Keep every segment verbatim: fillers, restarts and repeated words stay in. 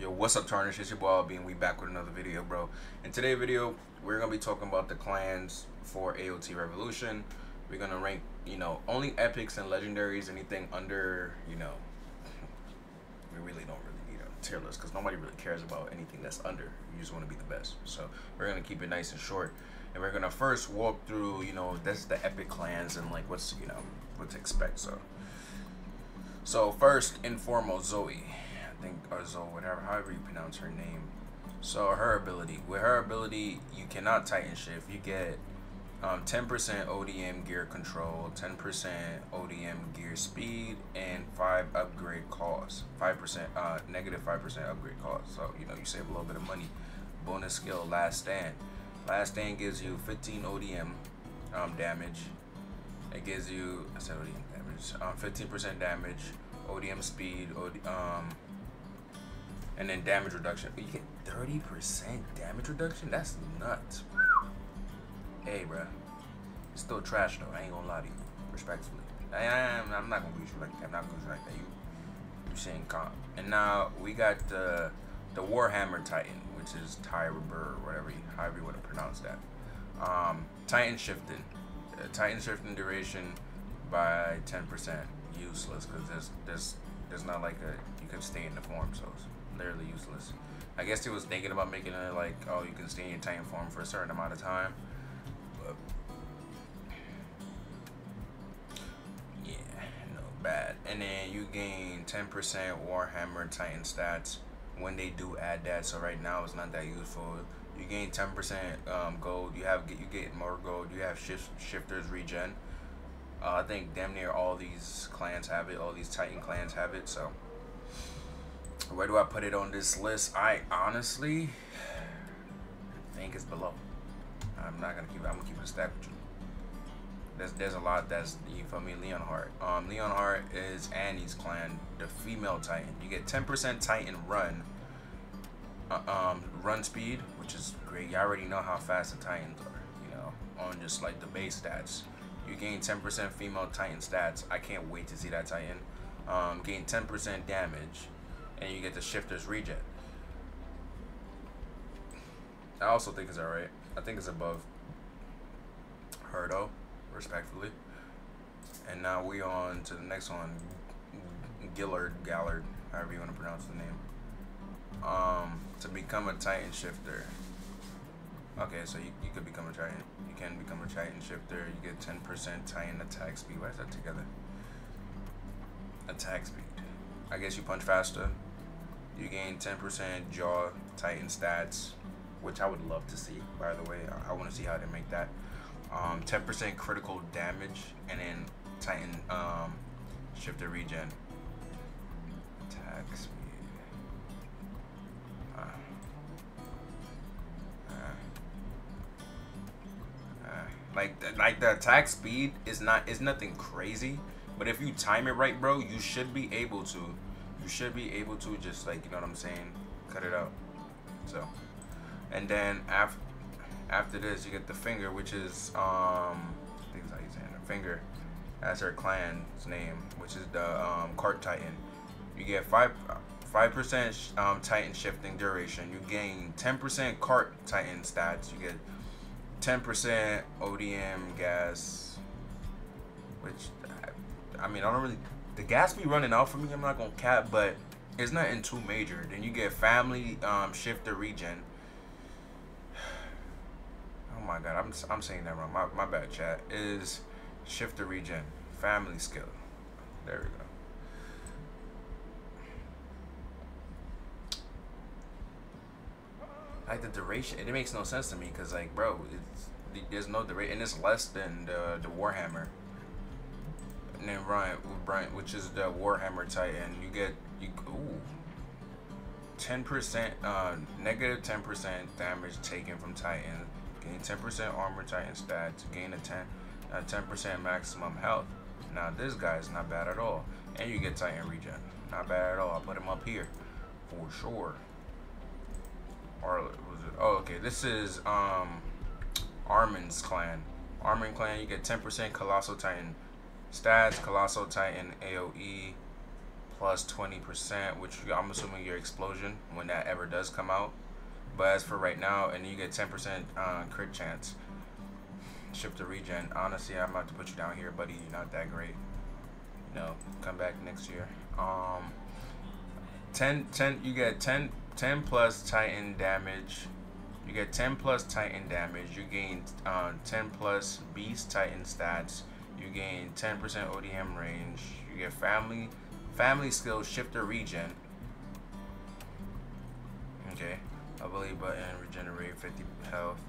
Yo, what's up, Tarnish? It's your boy Albee, and we back with another video, bro. In today's video, we're gonna be talking about the clans for A O T Revolution. We're gonna rank, you know, only epics and legendaries. Anything under, you know, we really don't really need a tier list because nobody really cares about anything that's under. You just want to be the best. So we're gonna keep it nice and short, and we're gonna first walk through, you know, that's the epic clans and like what's, you know, what to expect. So, so first and foremost, Zoe. Or Zoe, whatever, however you pronounce her name. So her ability, with her ability, you cannot Titan shift. You get um, ten percent O D M gear control, ten percent O D M gear speed, and five upgrade cost. Five percent, uh, negative five percent upgrade cost. So you know you save a little bit of money. Bonus skill, Last Stand. Last Stand gives you fifteen O D M um, damage. It gives you, I said O D M damage, fifteen percent damage, O D M speed, O D, um. and then damage reduction. You get thirty percent damage reduction? That's nuts. Hey, bro. It's still trash, though. I ain't gonna lie to you. Respectfully. I am. I'm not gonna use you like that. I'm not gonna use you like that. You, you saying comp. And now we got the, the Warhammer Titan, which is Tyra Burr, whatever you, however you want to pronounce that. Um, Titan shifting. Uh, Titan shifting duration by ten percent. Useless, because there's, there's, there's not like a, you can stay in the form, so it's literally useless. I guess they was thinking about making it like, oh, you can stay in your Titan form for a certain amount of time, but yeah, no, bad. And then you gain ten percent Warhammer Titan stats when they do add that, so right now it's not that useful. You gain ten percent um, gold, you have you get more gold, you have shift, shifters regen. Uh, I think damn near all these clans have it, all these Titan clans have it, so where do I put it on this list? I honestly think it's below. I'm not gonna keep it, I'm gonna keep it a stack with you. There's, there's a lot that's, you feel me, Leon Hart. Um, Leon Hart is Annie's clan, the female Titan. You get ten percent Titan run, uh, um, run speed, which is great. You already know how fast the Titans are, you know, on just like the base stats. You gain ten percent female Titan stats. I can't wait to see that Titan. Um, gain ten percent damage, and you get the shifters regen. I also think it's alright. I think it's above her though, respectfully. And now we on to the next one, Gillard, Gallard, however you want to pronounce the name. Um, to become a Titan shifter. Okay, so you, you could become a Titan. You can become a Titan shifter. You get ten percent Titan attack speed. Why is that together? Attack speed. I guess you punch faster. You gain ten percent jaw Titan stats, which I would love to see, by the way. I, I want to see how they make that. Um, ten percent critical damage, and then Titan um, shifter regen. Attack speed. Uh, uh, uh, like, the, like the attack speed is not is nothing crazy. But if you time it right, bro, you should be able to. You should be able to just, like, you know what I'm saying? Cut it out. So, and then after after this, you get the finger, which is um, I think that's how you saying it. Finger. That's her clan's name, which is the um, Cart Titan. You get five five percent um, Titan shifting duration. You gain ten percent Cart Titan stats. You get ten percent O D M gas, which. I mean, I don't really, the gas be running out for me, I'm not gonna cap, but it's nothing too major. Then you get family um, shifter regen. Oh my god, I'm, I'm saying that wrong, my, my bad, chat. It is shifter regen, family skill. There we go. Like the duration, it makes no sense to me, because like, bro, it's, there's no duration, and it's less than the, the Warhammer. And then Ryan, Brian, which is the Warhammer Titan, you get you ooh, ten percent, uh, negative ten percent damage taken from Titan, gain ten percent armor Titan stats, gain a ten percent maximum health. Now this guy is not bad at all, and you get Titan regen, not bad at all. I put him up here for sure. Or was it? Oh, okay. This is um, Armin's clan. Armin clan, you get ten percent Colossal Titan. Stats, Colossal Titan, A O E, plus twenty percent, which I'm assuming your explosion when that ever does come out. But as for right now, and you get ten percent uh, crit chance. Shift to regen. Honestly, I'm about to put you down here, buddy. You're not that great. You know, come back next year. Um, ten, ten, you get ten, ten plus Titan damage. You get ten plus Titan damage. You gain uh, ten plus Beast Titan stats. You gain ten percent O D M range. You get family, family skill, shift to regen. Okay. Ability button, regenerate fifty health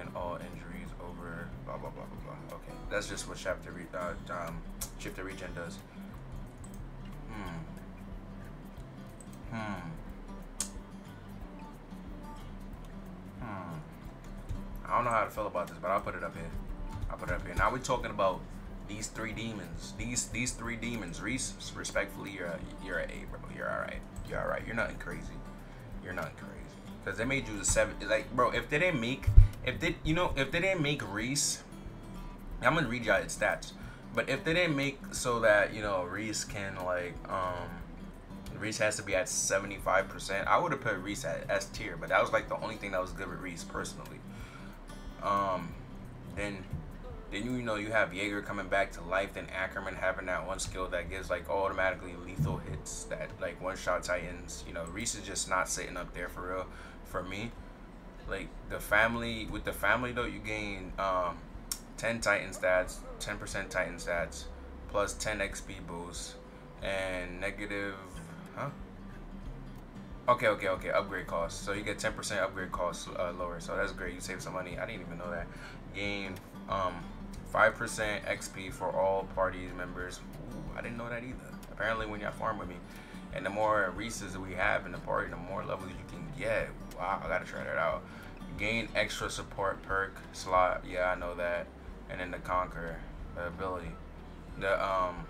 and all injuries over blah blah blah blah blah. Okay, that's just what chapter re uh, um, shift to regen does. Hmm. Hmm. Hmm. I don't know how to feel about this, but I'll put it up here. I'll put it up here. Now we're talking about these three demons. These these three demons. Reese, respectfully, you're a, you're an A, bro. You're all right. You're all right. You're nothing crazy. You're nothing crazy. Because they made you the seven, like, bro. If they didn't make, if they, you know, if they didn't make Reese, I'm gonna read y'all his stats. But if they didn't make so that, you know, Reese can like, um, Reese has to be at seventy-five percent. I would have put Reese at S tier, but that was like the only thing that was good with Reese personally. Um, then, then you know you have Jaeger coming back to life, then Ackerman having that one skill that gives like automatically lethal hits that like one shot Titans. You know, Reese is just not sitting up there for real. For me, like the family, with the family though, you gain um, ten Titan stats, ten percent Titan stats, plus ten X P boost, and negative, huh? Okay, okay, okay, upgrade cost. So you get ten percent upgrade cost uh, lower, so that's great. You save some money. I didn't even know that. Gain um, five percent X P for all party members. Ooh, I didn't know that either. Apparently when y'all farm with me. And the more Reese's that we have in the party, the more levels you can get. Wow, I gotta try that out. Gain extra support perk slot. Yeah, I know that. And then the Conqueror, the ability. The um,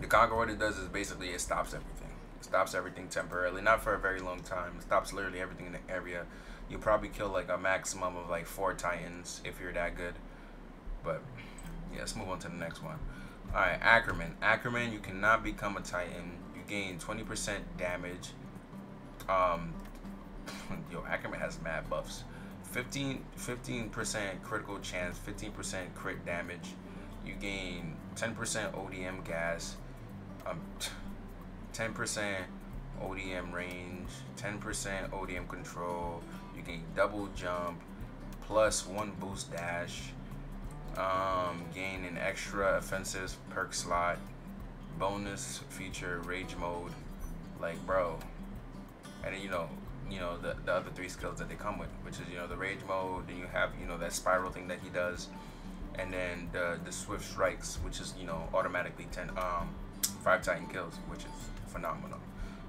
the Conqueror, what it does is basically it stops everything. It stops everything temporarily, not for a very long time. It stops literally everything in the area. You'll probably kill like a maximum of like four Titans if you're that good. But yeah, let's move on to the next one. All right, Ackerman. Ackerman, you cannot become a Titan. Gain twenty percent damage. Um, yo, Ackerman has mad buffs. fifteen percent critical chance, fifteen percent crit damage. You gain ten percent O D M gas, um, ten percent O D M range, ten percent O D M control. You gain double jump, plus one boost dash. Um, gain an extra offensive perk slot. Bonus feature rage mode, like, bro. And then you know you know the, the other three skills that they come with, which is, you know, the rage mode, then you have, you know, that spiral thing that he does, and then the the swift strikes, which is, you know, automatically ten um five Titan kills, which is phenomenal.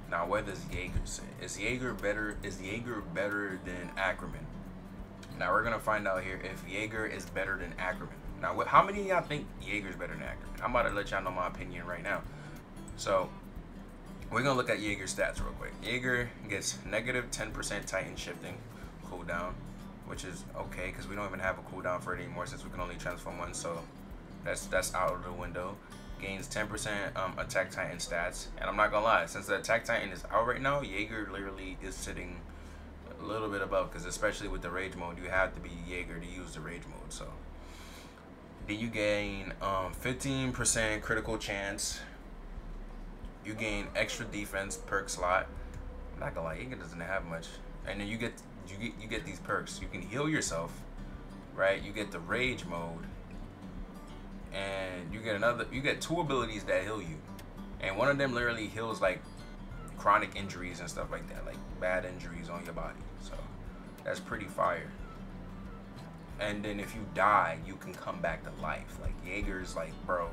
Now what does Jaeger say? Is Jaeger better is Jaeger better than Ackerman? Now we're gonna find out here if Jaeger is better than Ackerman. Now, what, how many of y'all think Jaeger's better than Ackerman? I'm about to let y'all know my opinion right now. So, we're going to look at Jaeger's stats real quick. Jaeger gets negative ten percent Titan shifting cooldown, which is okay because we don't even have a cooldown for it anymore since we can only transform one. So, that's that's out of the window. Gains ten percent um, Attack Titan stats. And I'm not going to lie, since the Attack Titan is out right now, Jaeger literally is sitting a little bit above because especially with the Rage Mode, you have to be Jaeger to use the Rage Mode. So, then you gain um, fifteen percent critical chance. You gain extra defense perk slot. I'm not gonna lie, Jaeger doesn't have much. And then you get you get you get these perks. You can heal yourself, right? You get the rage mode, and you get another. You get two abilities that heal you, and one of them literally heals like chronic injuries and stuff like that, like bad injuries on your body. So that's pretty fire. And then if you die, you can come back to life. Like Jaeger's like, bro,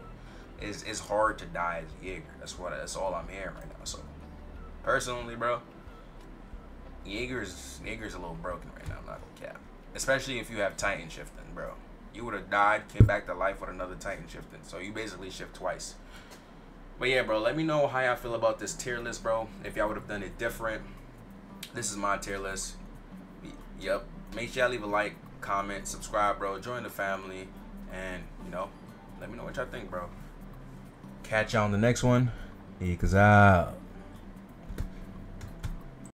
it's, it's hard to die as Jaeger. That's what that's all I'm hearing right now. So personally, bro, Jaeger's Jaeger's a little broken right now. I'm not gonna cap. Especially if you have Titan shifting, bro. You would have died, came back to life with another Titan shifting. So you basically shift twice. But yeah, bro, let me know how y'all feel about this tier list, bro. If y'all would have done it different. This is my tier list. Yep. Make sure y'all leave a like, comment, subscribe, bro. Join the family, and you know, let me know what y'all think, bro. Catch y'all on the next one. Exile.